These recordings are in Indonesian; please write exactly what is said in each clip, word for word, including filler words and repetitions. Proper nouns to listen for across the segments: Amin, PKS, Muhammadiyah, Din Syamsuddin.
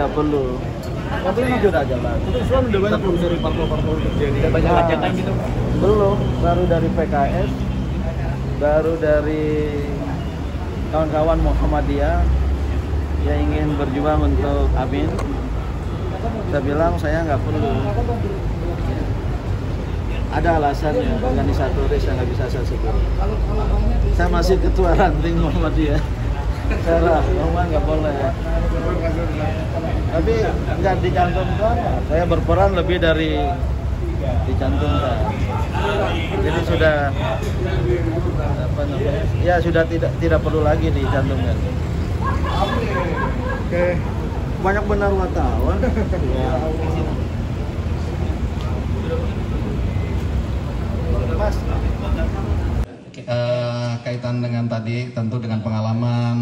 tidak perlu. Tapi ini sudah jalan. Itu Islam udah banyak belum dari parpol-parpol terjadi. Udah banyak ajakan gitu. Belum, baru dari P K S, baru dari kawan-kawan Muhammadiyah yang ingin berjuang untuk Amin. Saya bilang saya nggak perlu. Ada alasannya, organisatoris yang nggak bisa saya sebut. Saya masih ketua ranting Muhammadiyah. Salah, ngomong nggak boleh. Tapi nggak dicantumkan. Saya berperan lebih dari dicantumkan. Jadi sudah apa namanya? Ya sudah tidak tidak perlu lagi dicantumkan. Oke, banyak benar wartawan. Ya. Mas. Uh, kaitan dengan tadi tentu dengan pengalaman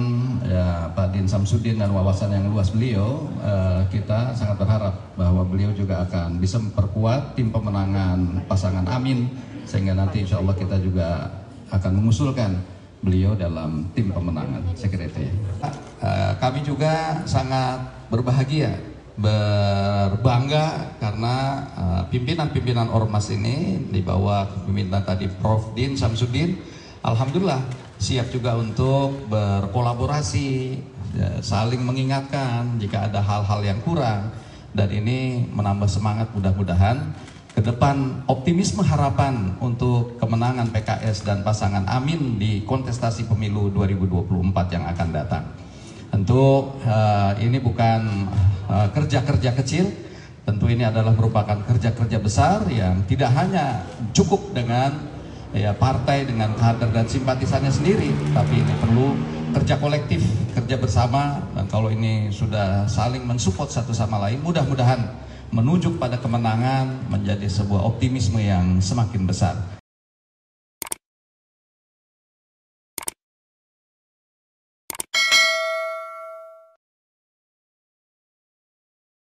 ya Pak Din Syamsuddin dan wawasan yang luas beliau, uh, kita sangat berharap bahwa beliau juga akan bisa memperkuat tim pemenangan pasangan Amin, sehingga nanti insya Allah kita juga akan mengusulkan beliau dalam tim pemenangan. Saya kira itu ya. Uh, kami juga sangat berbahagia, berbangga karena pimpinan-pimpinan uh, ormas ini di bawah pimpinan tadi Profesor Din Syamsuddin, alhamdulillah siap juga untuk berkolaborasi, ya, saling mengingatkan jika ada hal-hal yang kurang, dan ini menambah semangat. Mudah-mudahan ke depan optimisme harapan untuk kemenangan P K S dan pasangan Amin di kontestasi pemilu dua ribu dua puluh empat yang akan datang. Tentu uh, ini bukan kerja-kerja uh, kecil, tentu ini adalah merupakan kerja-kerja besar yang tidak hanya cukup dengan ya, partai, dengan kader dan simpatisannya sendiri, tapi ini perlu kerja kolektif, kerja bersama, dan kalau ini sudah saling mensupport satu sama lain, mudah-mudahan menuju pada kemenangan menjadi sebuah optimisme yang semakin besar.